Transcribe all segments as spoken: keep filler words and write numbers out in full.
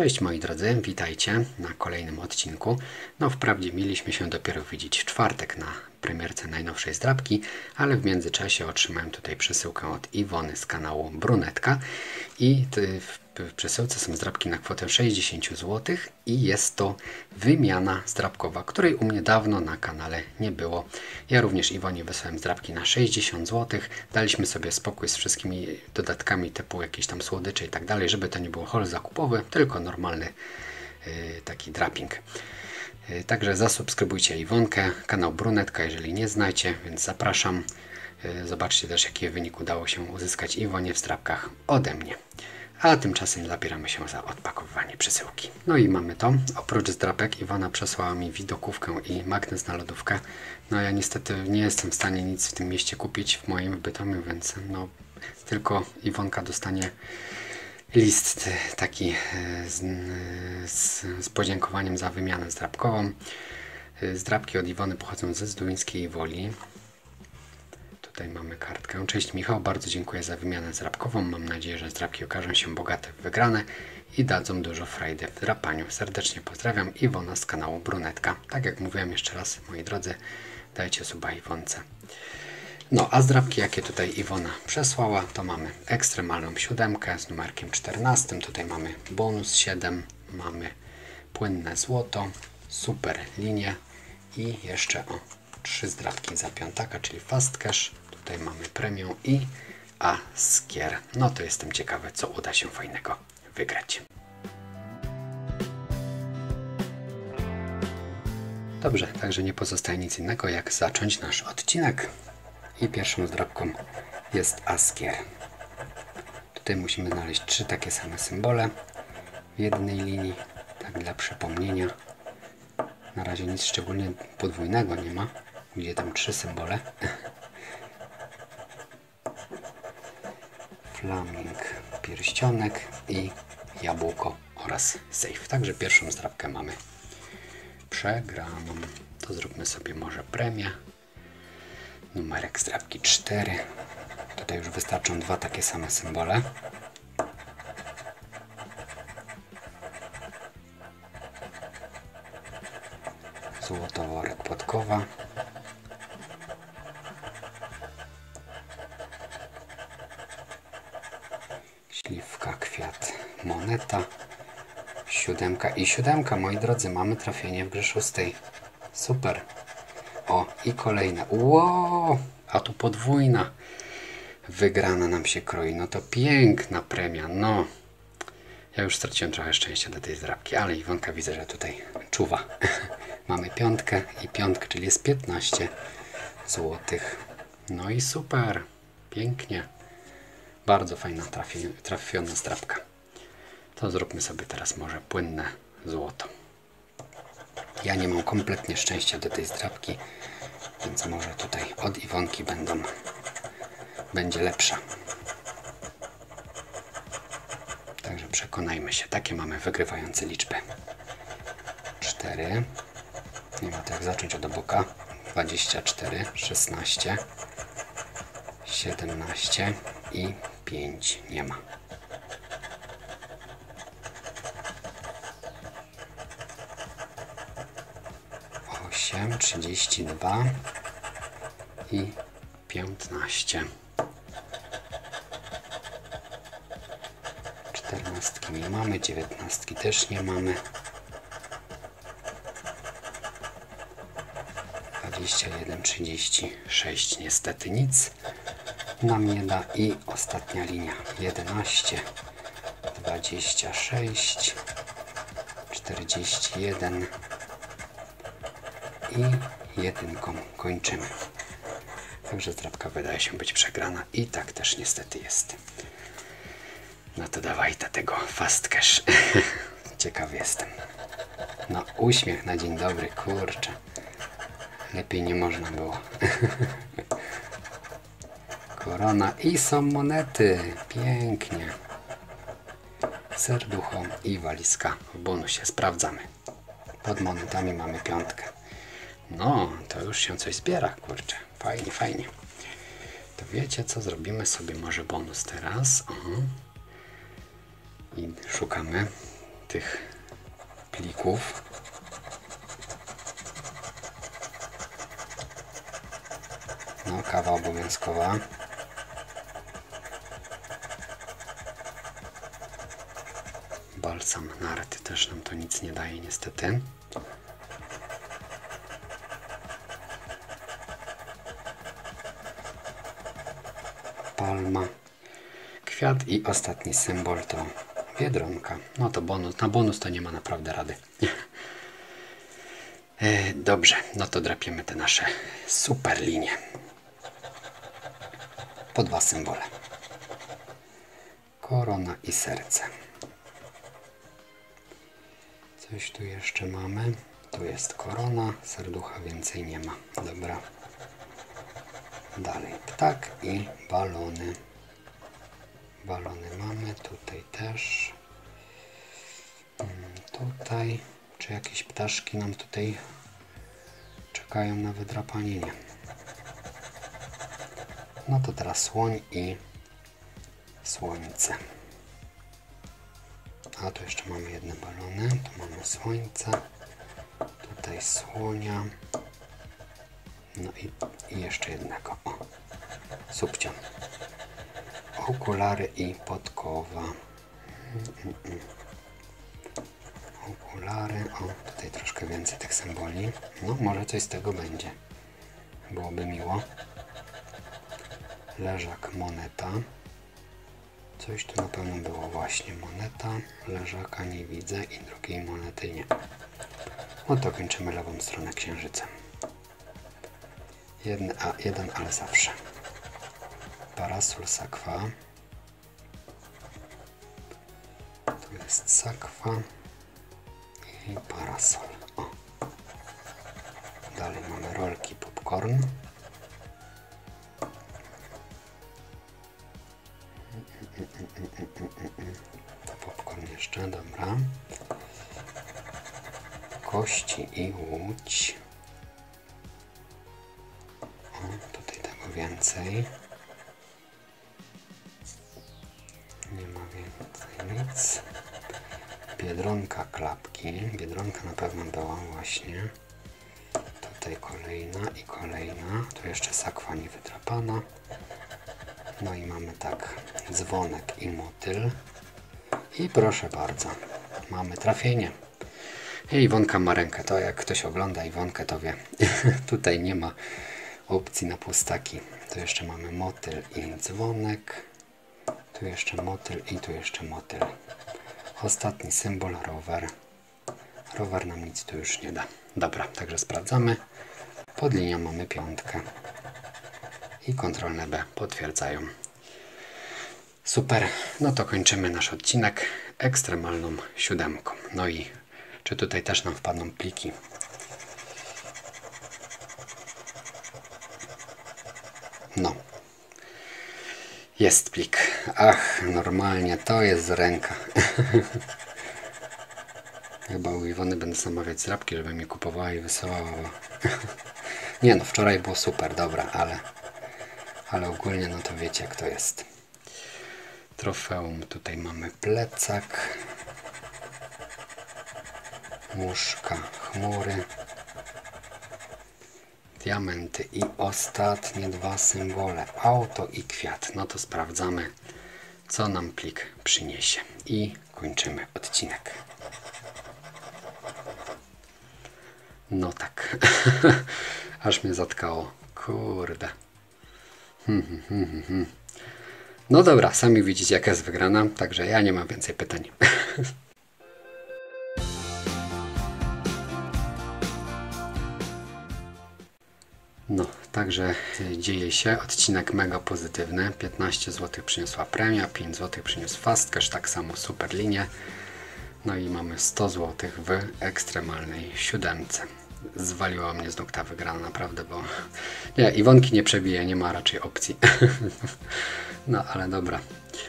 Cześć moi drodzy, witajcie na kolejnym odcinku. No wprawdzie mieliśmy się dopiero widzieć w czwartek na premierce najnowszej zdrabki, ale w międzyczasie otrzymałem tutaj przesyłkę od Iwony z kanału Brunetka i w przesyłce są zdrabki na kwotę sześćdziesiąt złotych i jest to wymiana zdrabkowa, której u mnie dawno na kanale nie było. Ja również Iwonie wysłałem zdrabki na sześćdziesiąt złotych, daliśmy sobie spokój z wszystkimi dodatkami typu jakieś tam słodycze i tak dalej, żeby to nie było haul zakupowy, tylko normalny yy, taki draping. Także zasubskrybujcie Iwonkę, kanał Brunetka, jeżeli nie znacie, więc zapraszam. Zobaczcie też, jaki wynik udało się uzyskać Iwonie w zdrabkach ode mnie. A tymczasem zabieramy się za odpakowywanie przesyłki. No i mamy to. Oprócz zdrabek Iwona przesłała mi widokówkę i magnes na lodówkę. No ja niestety nie jestem w stanie nic w tym mieście kupić, w moim w Bytomiu, więc no, tylko Iwonka dostanie list taki z, z, z podziękowaniem za wymianę zdrabkową. Zdrabki od Iwony pochodzą ze Zduńskiej Woli. Tutaj mamy kartkę. Cześć Michał, bardzo dziękuję za wymianę zdrabkową. Mam nadzieję, że zdrabki okażą się bogate w wygrane i dadzą dużo frajdy w drapaniu. Serdecznie pozdrawiam, Iwona z kanału Brunetka. Tak jak mówiłem jeszcze raz, moi drodzy, dajcie suba Iwonce. No a zdrabki, jakie tutaj Iwona przesłała, to mamy ekstremalną siódemkę z numerkiem czternastym, tutaj mamy bonus siedem, mamy płynne złoto, super linie i jeszcze o trzy zdrabki za piątaka, czyli fast cash, tutaj mamy premium i askier. No to jestem ciekawy, co uda się fajnego wygrać. Dobrze, także nie pozostaje nic innego jak zacząć nasz odcinek. I pierwszą zdrabką jest askier. Tutaj musimy znaleźć trzy takie same symbole w jednej linii, tak dla przypomnienia. Na razie nic szczególnie podwójnego nie ma, gdzie tam trzy symbole. Flaming, pierścionek i jabłko oraz sejf. Także pierwszą zdrabkę mamy przegraną. To zróbmy sobie może premię. Numerek zdrabki cztery. Tutaj już wystarczą dwa takie same symbole. Złoto, worek, podkowa. Śliwka, kwiat, moneta. Siódemka i siódemka, moi drodzy, mamy trafienie w grze szóstej. Super. O, i kolejna. Wow, a tu podwójna wygrana nam się kroi. No to piękna premia. No, ja już straciłem trochę szczęścia do tej zdrabki, ale Iwonka widzę, że tutaj czuwa. Mamy piątkę i piątkę, czyli jest piętnaście złotych. No i super. Pięknie. Bardzo fajna trafi, trafiona zdrabka. To zróbmy sobie teraz może płynne złoto. Ja nie mam kompletnie szczęścia do tej zdrabki, więc może tutaj od Iwonki będą, będzie lepsza. Także przekonajmy się. Takie mamy wygrywające liczby. cztery. Nie ma to jak zacząć od boka. dwadzieścia cztery, szesnaście, siedemnaście i pięć. Nie ma. trzydzieści dwa i piętnaście. Czternastki nie mamy, dziewiętnastki też nie mamy. dwadzieścia jeden, trzydzieści sześć niestety nic nam nie da i ostatnia linia jedenaście, dwadzieścia sześć, czterdzieści jeden i jedynką kończymy. Także zdrabka wydaje się być przegrana i tak też niestety jest. No to dawaj ta tego fast cash. Ciekaw jestem. No uśmiech na dzień dobry, kurczę. Lepiej nie można było. Korona i są monety. Pięknie. Serducho i walizka w bonusie. Sprawdzamy. Pod monetami mamy piątkę. No, to już się coś zbiera, kurczę. Fajnie, fajnie. To wiecie co? Zrobimy sobie może bonus teraz. Aha. I szukamy tych plików. No, kawa obowiązkowa. Balsam narty też nam to nic nie daje niestety. Palma, kwiat i ostatni symbol to biedronka. No to bonus, na bonus to nie ma naprawdę rady. e, dobrze, no to drapiemy te nasze super linie. Po dwa symbole. Korona i serce. Coś tu jeszcze mamy. Tu jest korona, serducha więcej nie ma. Dobra. Dalej ptak i balony. Balony mamy tutaj też. Tutaj. Czy jakieś ptaszki nam tutaj czekają na wydrapanie? Nie. No to teraz słoń i słońce. A tu jeszcze mamy jedne balony. Tu mamy słońce. Tutaj słonia. No i, i jeszcze jednego. O, subciąg. Okulary i podkowa. Mm, mm. Okulary. O, tutaj troszkę więcej tych symboli. No, może coś z tego będzie. Byłoby miło. Leżak, moneta. Coś tu na pewno było właśnie. Moneta, leżaka nie widzę i drugiej monety nie. No to kończymy lewą stronę księżycem. Jeden, a, jeden, ale zawsze. Parasol, sakwa. Tu jest sakwa i parasol. O. Dalej mamy rolki, popcorn. To popcorn jeszcze, dobra. Kości i łódź. O, tutaj tego więcej. Nie ma więcej nic. Biedronka, klapki. Biedronka na pewno była właśnie. Tutaj kolejna i kolejna. Tu jeszcze sakwa nie wydrapana. No i mamy tak, dzwonek i motyl. I proszę bardzo, mamy trafienie. I Iwonka ma rękę, to jak ktoś ogląda Iwonkę, to wie. Tutaj nie ma opcji na pustaki. Tu jeszcze mamy motyl i dzwonek. Tu jeszcze motyl i tu jeszcze motyl. Ostatni symbol, rower. Rower nam nic tu już nie da. Dobra, także sprawdzamy. Pod linią mamy piątkę. I kontrolne B potwierdzają. Super, no to kończymy nasz odcinek ekstremalną siódemką. No i czy tutaj też nam wpadną pliki? No. Jest plik. Ach, normalnie to jest ręka. Chyba u Iwony będę zamawiać zrabki, żeby mi kupowała i wysyłała. Nie no, wczoraj było super, dobra, ale... Ale ogólnie no to wiecie jak to jest. Trofeum, tutaj mamy plecak. Muszka, chmury. Diamenty i ostatnie dwa symbole. Auto i kwiat. No to sprawdzamy co nam plik przyniesie. I kończymy odcinek. No tak. Aż mnie zatkało. Kurde. No dobra, sami widzicie jaka jest wygrana, także ja nie mam więcej pytań. No, także dzieje się, odcinek mega pozytywny, piętnaście złotych przyniosła premia, pięć złotych przyniósł fast cash, tak samo super linie. No i mamy sto złotych w ekstremalnej siódemce. Zwaliła mnie z nóg ta wygrana, naprawdę, bo nie, Iwonki nie przebije, nie ma raczej opcji. No, ale dobra.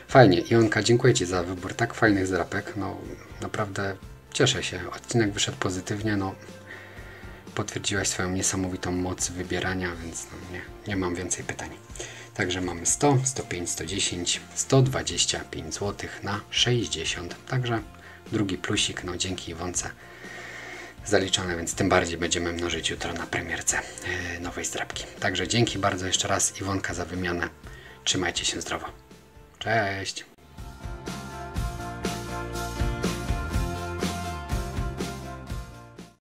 Fajnie, Iwonka, dziękuję Ci za wybór tak fajnych zdrapek, no naprawdę cieszę się, odcinek wyszedł pozytywnie, no potwierdziłaś swoją niesamowitą moc wybierania, więc no, nie, nie mam więcej pytań. Także mamy sto, sto pięć, sto dziesięć, sto dwadzieścia pięć złotych na sześćdziesiąt, także drugi plusik, no dzięki Iwonce zaliczone, więc tym bardziej będziemy mnożyć jutro na premierce nowej zdrabki. Także dzięki bardzo jeszcze raz, Iwonka, za wymianę. Trzymajcie się zdrowo. Cześć!